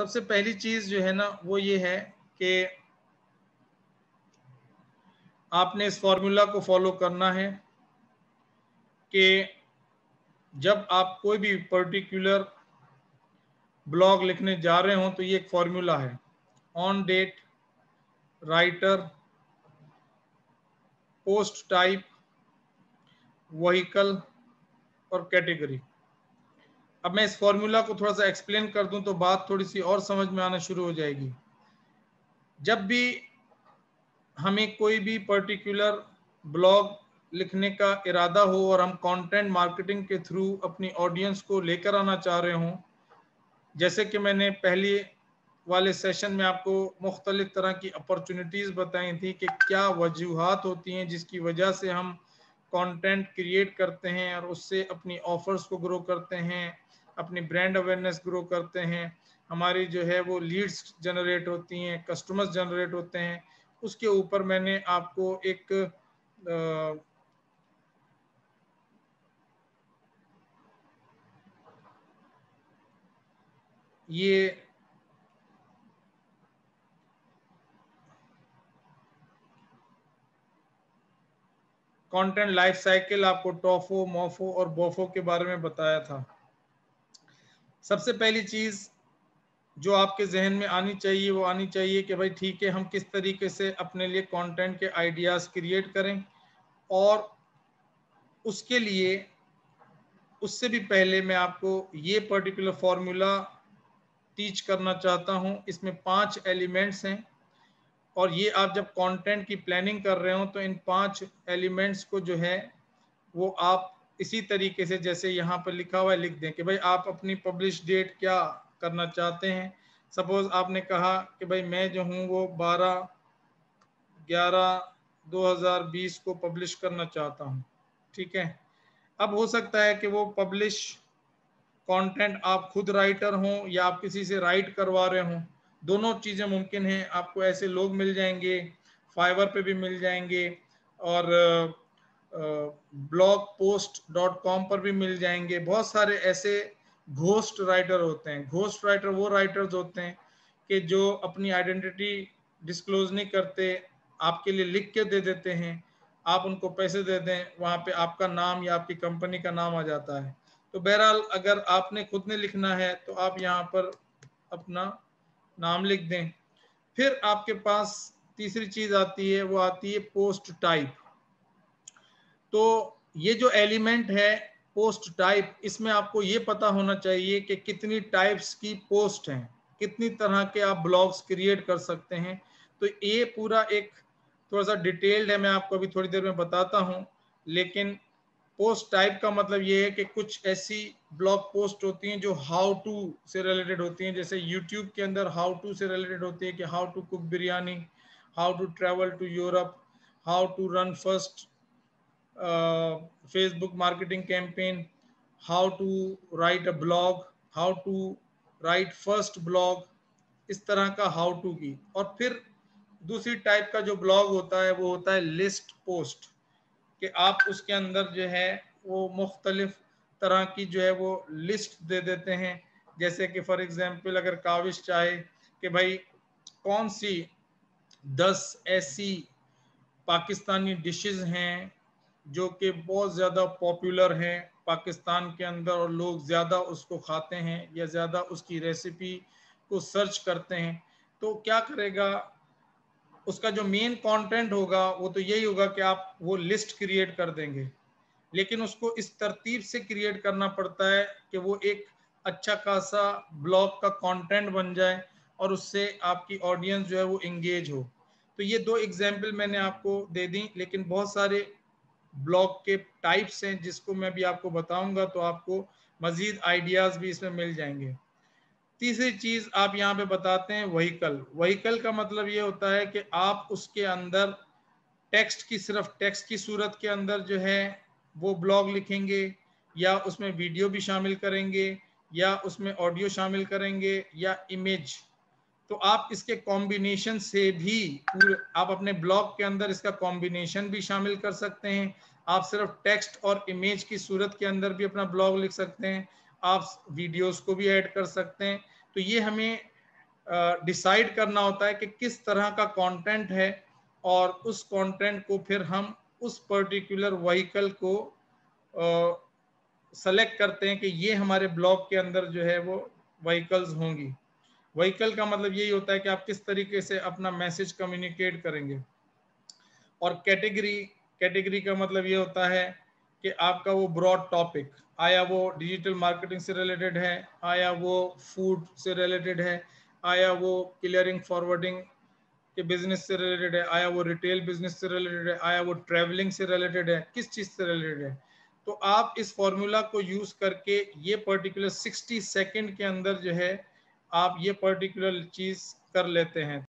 सबसे पहली चीज जो है ना वो ये है कि आपने इस फॉर्मूला को फॉलो करना है कि जब आप कोई भी पर्टिकुलर ब्लॉग लिखने जा रहे हो तो ये एक फॉर्मूला है, on date writer post type vehicle और कैटेगरी। अब मैं इस फॉर्मूला को थोड़ा सा एक्सप्लेन कर दूं तो बात थोड़ी सी और समझ में आना शुरू हो जाएगी। जब भी हमें कोई भी पर्टिकुलर ब्लॉग लिखने का इरादा हो और हम कंटेंट मार्केटिंग के थ्रू अपनी ऑडियंस को लेकर आना चाह रहे हों, जैसे कि मैंने पहले वाले सेशन में आपको मुख्तलिफ तरह की अपॉर्चुनिटीज़ बताई थी कि क्या वजूहात होती हैं जिसकी वजह से हम कंटेंट क्रिएट करते हैं और उससे अपनी ऑफर्स को ग्रो करते हैं, अपनी ब्रांड अवेयरनेस ग्रो करते हैं, हमारी जो है वो लीड्स जनरेट होती हैं, कस्टमर्स जनरेट होते हैं। उसके ऊपर मैंने आपको एक ये कंटेंट लाइफ साइकिल, आपको टोफो, मोफो और बोफो के बारे में बताया था। सबसे पहली चीज़ जो आपके जहन में आनी चाहिए वो आनी चाहिए कि भाई ठीक है, हम किस तरीके से अपने लिए कंटेंट के आइडियाज़ क्रिएट करें, और उसके लिए उससे भी पहले मैं आपको ये पर्टिकुलर फार्मूला टीच करना चाहता हूँ। इसमें 5 एलिमेंट्स हैं और ये आप जब कंटेंट की प्लानिंग कर रहे हो तो इन 5 एलिमेंट्स को जो है वो आप इसी तरीके से जैसे यहाँ पर लिखा हुआ है लिख दें कि भाई आप अपनी पब्लिश डेट क्या करना चाहते हैं। सपोज़ आपने कहा कि भाई मैं जो हूँ वो 12/11/2020 को पब्लिश करना चाहता हूँ, ठीक है। अब हो सकता है कि वो पब्लिश कंटेंट आप खुद राइटर हों या आप किसी से राइट करवा रहे हों, दोनों चीज़ें मुमकिन हैं। आपको ऐसे लोग मिल जाएंगे, फाइवर पे भी मिल जाएंगे और blogpost.com पर भी मिल जाएंगे। बहुत सारे ऐसे घोस्ट राइटर होते हैं। घोस्ट राइटर वो राइटर्स होते हैं कि जो अपनी आइडेंटिटी डिस्क्लोज नहीं करते, आपके लिए लिख के दे देते हैं, आप उनको पैसे दे दें, वहाँ पे आपका नाम या आपकी कंपनी का नाम आ जाता है। तो बहरहाल अगर आपने खुद ने लिखना है तो आप यहाँ पर अपना नाम लिख दें। फिर आपके पास तीसरी चीज़ आती है, वो आती है पोस्ट टाइप। तो ये जो एलिमेंट है पोस्ट टाइप, इसमें आपको ये पता होना चाहिए कि कितनी टाइप्स की पोस्ट हैं, कितनी तरह के आप ब्लॉग्स क्रिएट कर सकते हैं। तो ये पूरा एक थोड़ा सा डिटेल्ड है, मैं आपको अभी थोड़ी देर में बताता हूँ। लेकिन पोस्ट टाइप का मतलब ये है कि कुछ ऐसी ब्लॉग पोस्ट होती हैं जो हाउ टू से रिलेटेड होती हैं, जैसे यूट्यूब के अंदर हाउ टू से रिलेटेड होती है कि how to cook biryani, how to travel to Europe, how to run first Facebook marketing campaign, how to write a blog, how to write first blog, इस तरह का हाउ टू की। और फिर दूसरी टाइप का जो ब्लॉग होता है वो होता है लिस्ट पोस्ट, कि आप उसके अंदर जो है वो मुख्तलिफ तरह की जो है वो लिस्ट दे देते हैं, जैसे कि फॉर एग्ज़ाम्पल अगर काविश चाहे कि भाई कौन सी 10 ऐसी पाकिस्तानी डिशेस हैं जो कि बहुत ज़्यादा पॉपुलर हैं पाकिस्तान के अंदर और लोग ज़्यादा उसको खाते हैं या ज़्यादा उसकी रेसिपी को सर्च करते हैं, तो क्या करेगा उसका जो मेन कंटेंट होगा वो तो यही होगा कि आप वो लिस्ट क्रिएट कर देंगे। लेकिन उसको इस तरतीब से क्रिएट करना पड़ता है कि वो एक अच्छा खासा ब्लॉग का कंटेंट बन जाए और उससे आपकी ऑडियंस जो है वो इंगेज हो। तो ये 2 एग्जाम्पल मैंने आपको दे दी, लेकिन बहुत सारे ब्लॉग के टाइप्स हैं जिसको मैं भी आपको बताऊंगा, तो आपको मज़ीद आइडियाज़ भी इसमें मिल जाएंगे। तीसरी चीज़ आप यहाँ पे बताते हैं व्हीकल। व्हीकल का मतलब ये होता है कि आप उसके अंदर टेक्स्ट की, सिर्फ टेक्स्ट की सूरत के अंदर जो है वो ब्लॉग लिखेंगे या उसमें वीडियो भी शामिल करेंगे या उसमें ऑडियो शामिल करेंगे या इमेज। तो आप इसके कॉम्बिनेशन से भी आप अपने ब्लॉग के अंदर इसका कॉम्बिनेशन भी शामिल कर सकते हैं। आप सिर्फ टेक्स्ट और इमेज की सूरत के अंदर भी अपना ब्लॉग लिख सकते हैं, आप वीडियोस को भी ऐड कर सकते हैं। तो ये हमें डिसाइड करना होता है कि किस तरह का कंटेंट है और उस कंटेंट को फिर हम उस पर्टिकुलर व्हीकल को सेलेक्ट करते हैं कि ये हमारे ब्लॉक के अंदर जो है वो व्हीकल्स होंगी। व्हीकल का मतलब यही होता है कि आप किस तरीके से अपना मैसेज कम्युनिकेट करेंगे। और कैटेगरी, कैटेगरी का मतलब ये होता है कि आपका वो ब्रॉड टॉपिक, आया वो डिजिटल मार्केटिंग से रिलेटेड है, आया वो फूड से रिलेटेड है, आया वो क्लियरिंग फॉरवर्डिंग के बिजनेस से रिलेटेड है, आया वो रिटेल बिजनेस से रिलेटेड है, आया वो ट्रैवलिंग से रिलेटेड है, किस चीज़ से रिलेटेड है। तो आप इस फॉर्मूला को यूज़ करके ये पर्टिकुलर 60 सेकेंड के अंदर जो है आप ये पर्टिकुलर चीज़ कर लेते हैं।